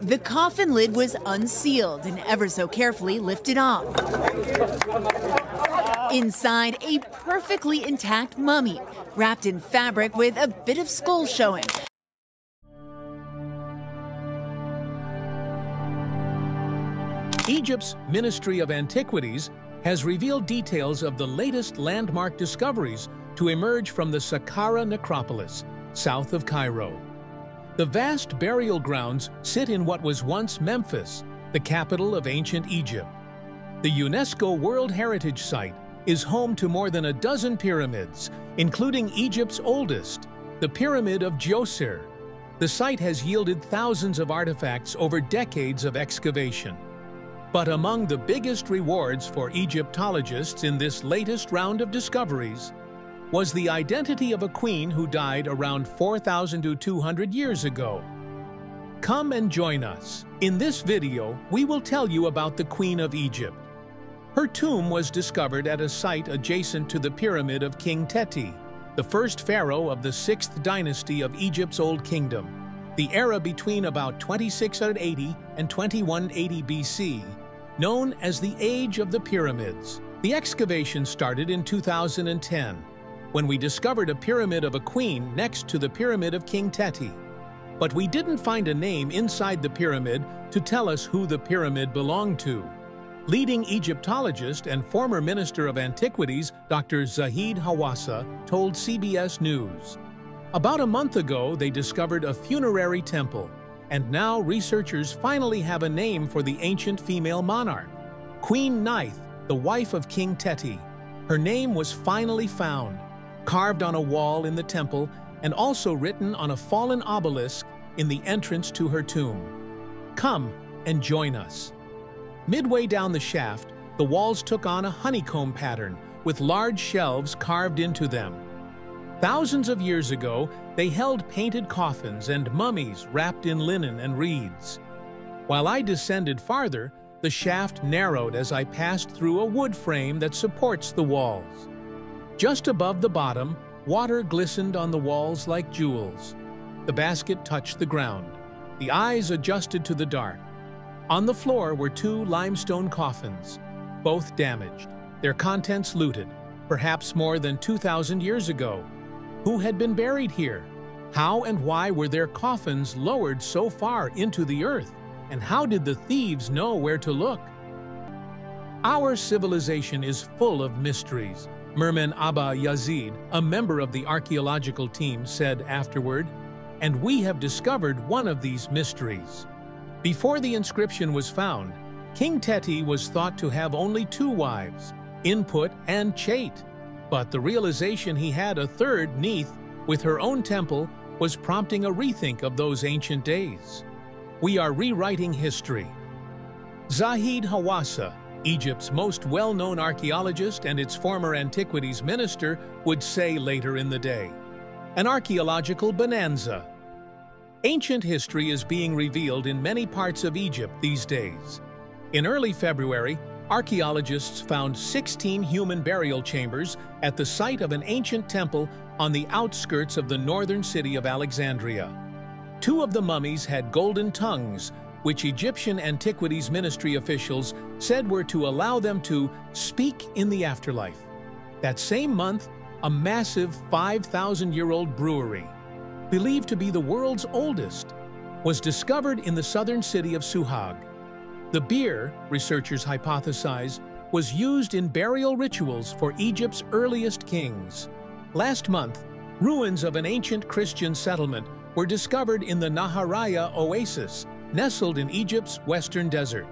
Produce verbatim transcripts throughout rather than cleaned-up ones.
The coffin lid was unsealed and ever so carefully lifted off. Inside, a perfectly intact mummy, wrapped in fabric with a bit of skull showing. Egypt's Ministry of Antiquities has revealed details of the latest landmark discoveries to emerge from the Saqqara necropolis, south of Cairo. The vast burial grounds sit in what was once Memphis, the capital of ancient Egypt. The UNESCO World Heritage Site is home to more than a dozen pyramids, including Egypt's oldest, the Pyramid of Djoser. The site has yielded thousands of artifacts over decades of excavation. But among the biggest rewards for Egyptologists in this latest round of discoveries was the identity of a queen who died around four thousand two hundred years ago. Come and join us. In this video, we will tell you about the Queen of Egypt. Her tomb was discovered at a site adjacent to the Pyramid of King Teti, the first pharaoh of the sixth dynasty of Egypt's Old Kingdom, the era between about twenty-six eighty and twenty-one eighty B C, known as the Age of the Pyramids. The excavation started in two thousand ten, when we discovered a pyramid of a queen next to the Pyramid of King Teti. But we didn't find a name inside the pyramid to tell us who the pyramid belonged to. Leading Egyptologist and former Minister of Antiquities, Doctor Zahi Hawass, told C B S News. About a month ago, they discovered a funerary temple, and now researchers finally have a name for the ancient female monarch, Queen Neith, the wife of King Teti. Her name was finally found, carved on a wall in the temple and also written on a fallen obelisk in the entrance to her tomb. Come and join us. Midway down the shaft, the walls took on a honeycomb pattern with large shelves carved into them. Thousands of years ago, they held painted coffins and mummies wrapped in linen and reeds. While I descended farther, the shaft narrowed as I passed through a wood frame that supports the walls. Just above the bottom, water glistened on the walls like jewels. The basket touched the ground. The eyes adjusted to the dark. On the floor were two limestone coffins, both damaged, their contents looted, perhaps more than two thousand years ago. Who had been buried here? How and why were their coffins lowered so far into the earth? And how did the thieves know where to look? Our civilization is full of mysteries, Merman Abba Yazid, a member of the archaeological team, said afterward, and we have discovered one of these mysteries. Before the inscription was found, King Teti was thought to have only two wives, Input and Chait. But the realization he had a third, Neith, with her own temple, was prompting a rethink of those ancient days. We are rewriting history. Zahi Hawass, Egypt's most well-known archaeologist and its former antiquities minister, would say later in the day, an archaeological bonanza. Ancient history is being revealed in many parts of Egypt these days. In early February, archaeologists found sixteen human burial chambers at the site of an ancient temple on the outskirts of the northern city of Alexandria. Two of the mummies had golden tongues, which Egyptian Antiquities Ministry officials said were to allow them to speak in the afterlife. That same month, a massive five thousand year old brewery, believed to be the world's oldest, was discovered in the southern city of Suhag. The beer, researchers hypothesize, was used in burial rituals for Egypt's earliest kings. Last month, ruins of an ancient Christian settlement were discovered in the Naharaya oasis, nestled in Egypt's western desert.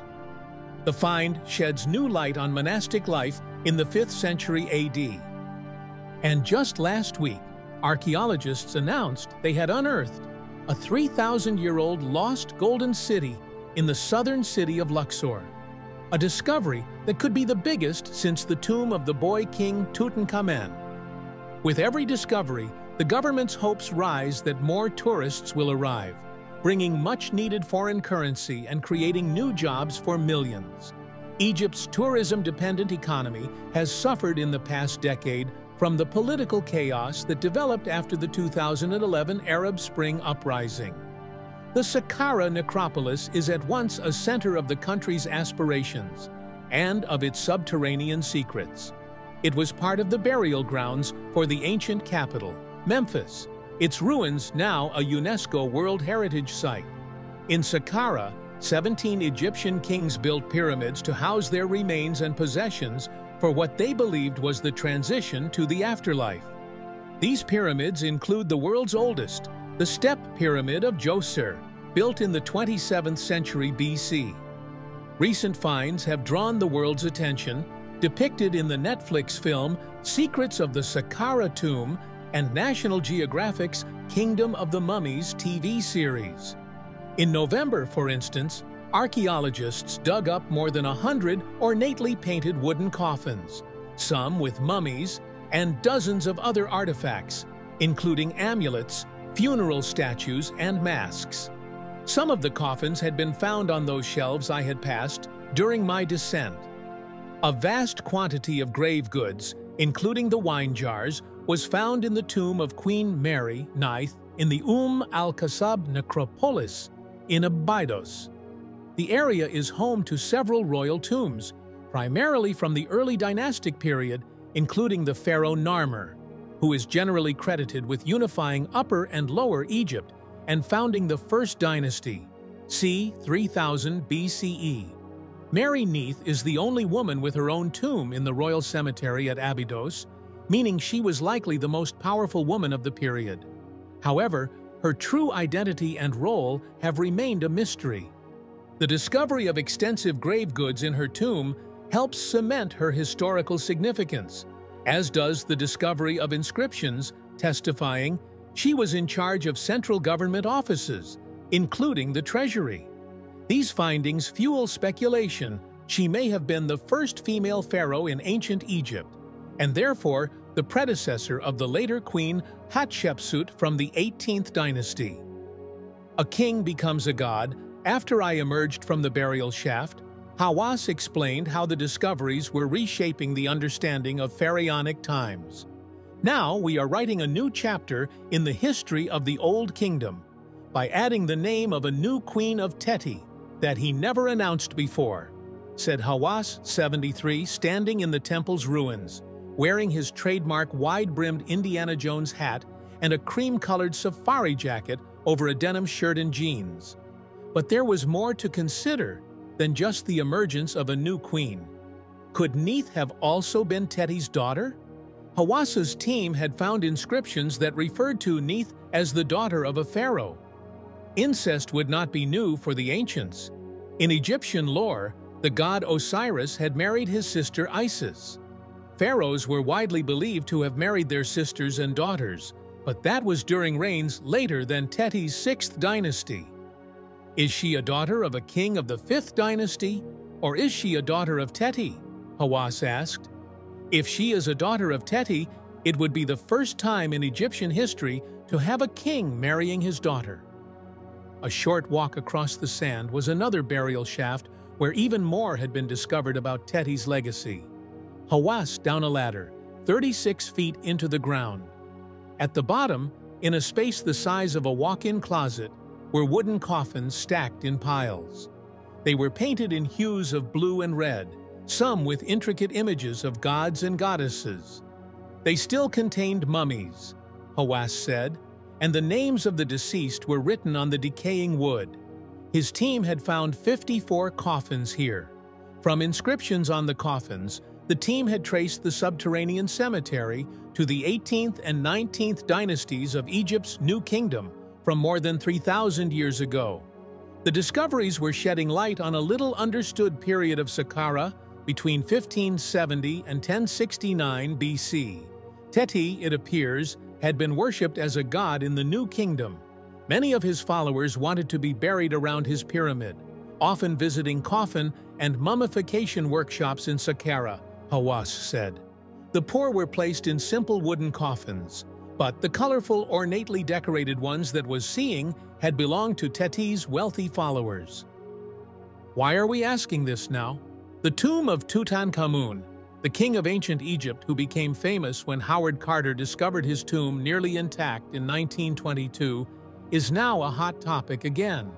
The find sheds new light on monastic life in the fifth century A D. And just last week, archaeologists announced they had unearthed a three thousand year old lost golden city in the southern city of Luxor, a discovery that could be the biggest since the tomb of the boy king Tutankhamen. With every discovery, the government's hopes rise that more tourists will arrive, bringing much-needed foreign currency and creating new jobs for millions. Egypt's tourism-dependent economy has suffered in the past decade from the political chaos that developed after the two thousand eleven Arab Spring uprising. The Saqqara necropolis is at once a center of the country's aspirations and of its subterranean secrets. It was part of the burial grounds for the ancient capital, Memphis, its ruins now a UNESCO World Heritage Site. In Saqqara, seventeen Egyptian kings built pyramids to house their remains and possessions for what they believed was the transition to the afterlife. These pyramids include the world's oldest, the Step Pyramid of Djoser, built in the twenty-seventh century B C. Recent finds have drawn the world's attention, depicted in the Netflix film Secrets of the Saqqara Tomb and National Geographic's Kingdom of the Mummies T V series. In November, for instance, archaeologists dug up more than a hundred ornately painted wooden coffins, some with mummies, and dozens of other artifacts, including amulets, funeral statues, and masks. Some of the coffins had been found on those shelves I had passed during my descent. A vast quantity of grave goods, including the wine jars, was found in the tomb of Queen Merneith in the Umm al Qasab necropolis in Abydos. The area is home to several royal tombs, primarily from the early dynastic period, including the pharaoh Narmer, who is generally credited with unifying Upper and Lower Egypt and founding the First Dynasty, c. three thousand B C E. Merneith is the only woman with her own tomb in the royal cemetery at Abydos, meaning she was likely the most powerful woman of the period. However, her true identity and role have remained a mystery. The discovery of extensive grave goods in her tomb helps cement her historical significance, as does the discovery of inscriptions testifying she was in charge of central government offices, including the Treasury. These findings fuel speculation she may have been the first female pharaoh in ancient Egypt, and therefore the predecessor of the later Queen Hatshepsut from the eighteenth dynasty. A king becomes a god. After I emerged from the burial shaft, Hawass explained how the discoveries were reshaping the understanding of pharaonic times. Now we are writing a new chapter in the history of the Old Kingdom by adding the name of a new queen of Teti that he never announced before, said Hawass, seventy-three, standing in the temple's ruins, wearing his trademark wide-brimmed Indiana Jones hat and a cream-colored safari jacket over a denim shirt and jeans. But there was more to consider than just the emergence of a new queen. Could Neith have also been Teti's daughter? Hawass's team had found inscriptions that referred to Neith as the daughter of a pharaoh. Incest would not be new for the ancients. In Egyptian lore, the god Osiris had married his sister Isis. Pharaohs were widely believed to have married their sisters and daughters, but that was during reigns later than Teti's sixth dynasty. Is she a daughter of a king of the fifth dynasty, or is she a daughter of Teti? Hawass asked. If she is a daughter of Teti, it would be the first time in Egyptian history to have a king marrying his daughter. A short walk across the sand was another burial shaft where even more had been discovered about Teti's legacy. Hawass down a ladder, thirty-six feet into the ground. At the bottom, in a space the size of a walk-in closet, were wooden coffins stacked in piles. They were painted in hues of blue and red, some with intricate images of gods and goddesses. They still contained mummies, Hawass said, and the names of the deceased were written on the decaying wood. His team had found fifty-four coffins here. From inscriptions on the coffins, the team had traced the subterranean cemetery to the eighteenth and nineteenth dynasties of Egypt's New Kingdom, from more than three thousand years ago. The discoveries were shedding light on a little understood period of Saqqara between fifteen seventy and ten sixty-nine B C. Teti, it appears, had been worshipped as a god in the New Kingdom. Many of his followers wanted to be buried around his pyramid, often visiting coffin and mummification workshops in Saqqara, Hawass said. The poor were placed in simple wooden coffins, but the colorful, ornately decorated ones that was seeing had belonged to Teti's wealthy followers. Why are we asking this now? The tomb of Tutankhamun, the king of ancient Egypt who became famous when Howard Carter discovered his tomb nearly intact in nineteen twenty-two, is now a hot topic again.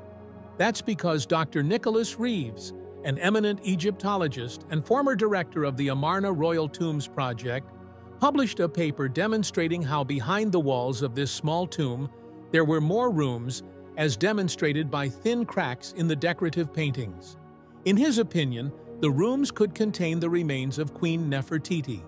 That's because Doctor Nicholas Reeves, an eminent Egyptologist and former director of the Amarna Royal Tombs Project, published a paper demonstrating how behind the walls of this small tomb there were more rooms, as demonstrated by thin cracks in the decorative paintings. In his opinion, the rooms could contain the remains of Queen Nefertiti.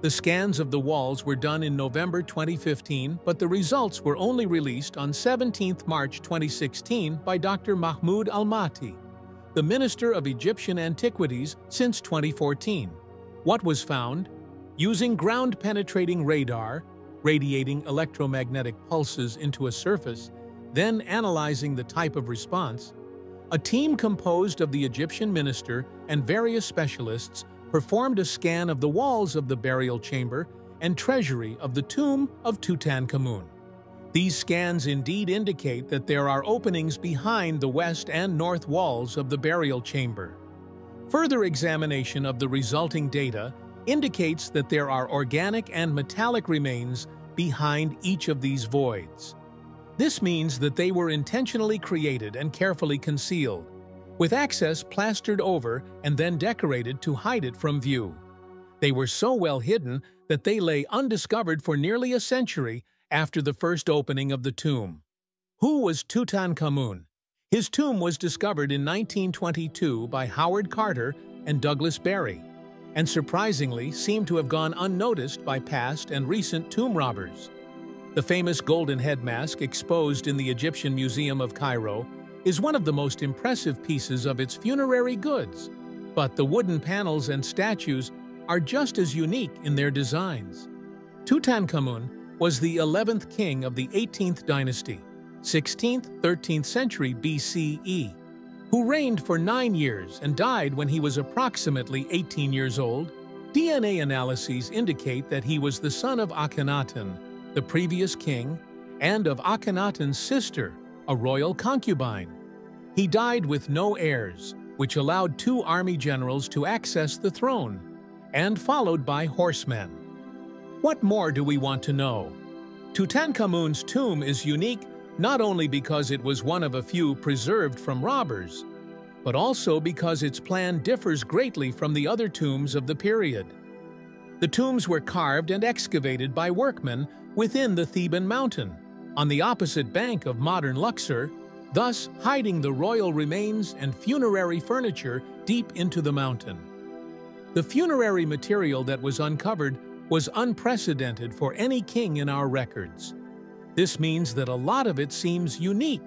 The scans of the walls were done in November twenty fifteen, but the results were only released on seventeenth March twenty sixteen by Doctor Mahmoud Al-Mati, the Minister of Egyptian Antiquities since twenty fourteen. What was found? Using ground-penetrating radar, radiating electromagnetic pulses into a surface, then analyzing the type of response, a team composed of the Egyptian minister and various specialists performed a scan of the walls of the burial chamber and treasury of the tomb of Tutankhamun. These scans indeed indicate that there are openings behind the west and north walls of the burial chamber. Further examination of the resulting data indicates that there are organic and metallic remains behind each of these voids. This means that they were intentionally created and carefully concealed, with access plastered over and then decorated to hide it from view. They were so well hidden that they lay undiscovered for nearly a century after the first opening of the tomb. Who was Tutankhamun? His tomb was discovered in nineteen twenty-two by Howard Carter and Douglas Berry, and surprisingly seemed to have gone unnoticed by past and recent tomb robbers. The famous golden head mask exposed in the Egyptian Museum of Cairo is one of the most impressive pieces of its funerary goods, but the wooden panels and statues are just as unique in their designs. Tutankhamun was the eleventh king of the eighteenth dynasty, sixteenth to thirteenth century B C E, who reigned for nine years and died when he was approximately eighteen years old. D N A analyses indicate that he was the son of Akhenaten, the previous king, and of Akhenaten's sister, a royal concubine. He died with no heirs, which allowed two army generals to access the throne, and followed by horsemen. What more do we want to know? Tutankhamun's tomb is unique not only because it was one of a few preserved from robbers, but also because its plan differs greatly from the other tombs of the period. The tombs were carved and excavated by workmen within the Theban mountain, on the opposite bank of modern Luxor, thus hiding the royal remains and funerary furniture deep into the mountain. The funerary material that was uncovered was unprecedented for any king in our records. This means that a lot of it seems unique.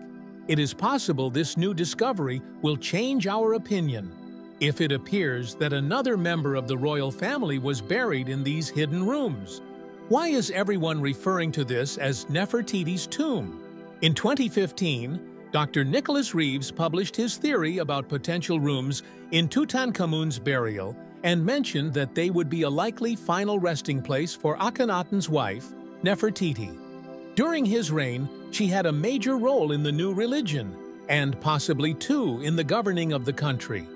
It is possible this new discovery will change our opinion if it appears that another member of the royal family was buried in these hidden rooms. Why is everyone referring to this as Nefertiti's tomb? In twenty fifteen, Doctor Nicholas Reeves published his theory about potential rooms in Tutankhamun's burial and mentioned that they would be a likely final resting place for Akhenaten's wife, Nefertiti. During his reign, she had a major role in the new religion, and possibly too in the governing of the country.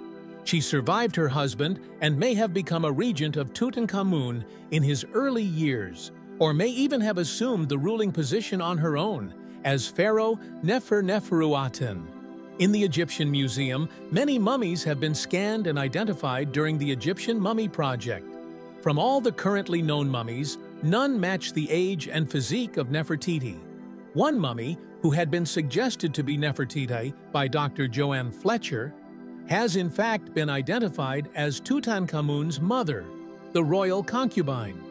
She survived her husband and may have become a regent of Tutankhamun in his early years, or may even have assumed the ruling position on her own as Pharaoh Nefer-Neferuaten. In the Egyptian Museum, many mummies have been scanned and identified during the Egyptian Mummy Project. From all the currently known mummies, none match the age and physique of Nefertiti. One mummy, who had been suggested to be Nefertiti by Doctor Joanne Fletcher, has in fact been identified as Tutankhamun's mother, the royal concubine.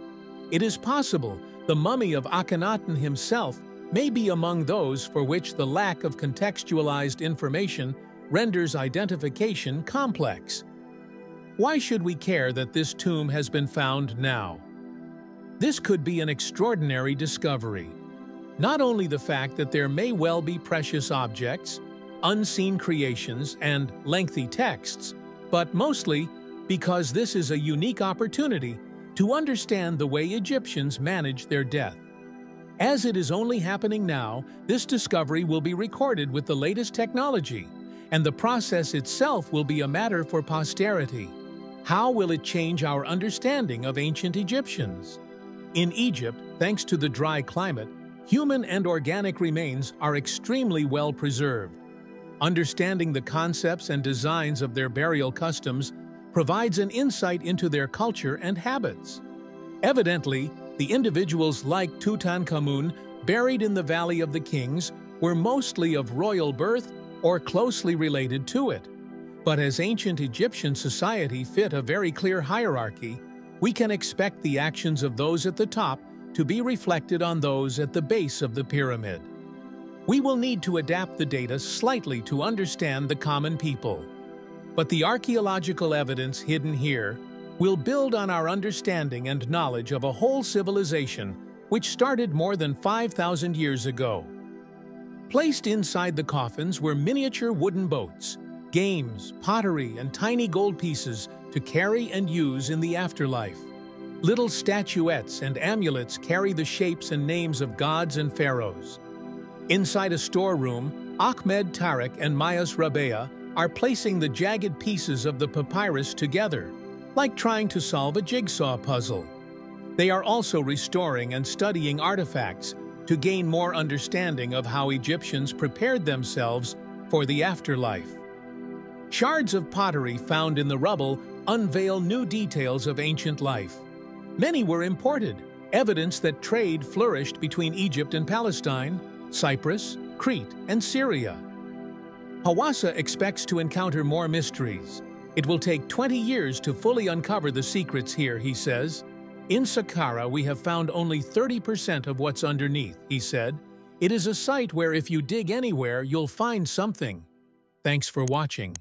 It is possible the mummy of Akhenaten himself may be among those for which the lack of contextualized information renders identification complex. Why should we care that this tomb has been found now? This could be an extraordinary discovery. Not only the fact that there may well be precious objects, unseen creations, and lengthy texts, but mostly because this is a unique opportunity to understand the way Egyptians manage their death. As it is only happening now, this discovery will be recorded with the latest technology, and the process itself will be a matter for posterity. How will it change our understanding of ancient Egyptians? In Egypt, thanks to the dry climate, Human and organic remains are extremely well preserved. Understanding the concepts and designs of their burial customs provides an insight into their culture and habits. Evidently, the individuals like Tutankhamun buried in the Valley of the Kings were mostly of royal birth or closely related to it. But as ancient Egyptian society fit a very clear hierarchy, we can expect the actions of those at the top to be reflected on those at the base of the pyramid. We will need to adapt the data slightly to understand the common people. But the archaeological evidence hidden here will build on our understanding and knowledge of a whole civilization which started more than five thousand years ago. Placed inside the coffins were miniature wooden boats, games, pottery, and tiny gold pieces to carry and use in the afterlife. Little statuettes and amulets carry the shapes and names of gods and pharaohs. Inside a storeroom, Ahmed, Tarek, and Mayas Rabea are placing the jagged pieces of the papyrus together, like trying to solve a jigsaw puzzle. They are also restoring and studying artifacts to gain more understanding of how Egyptians prepared themselves for the afterlife. Shards of pottery found in the rubble unveil new details of ancient life. Many were imported, evidence that trade flourished between Egypt and Palestine, Cyprus, Crete, and Syria. Hawassa expects to encounter more mysteries. It will take twenty years to fully uncover the secrets here, he says. In Saqqara, we have found only thirty percent of what's underneath, he said. It is a site where if you dig anywhere, you'll find something. Thanks for watching.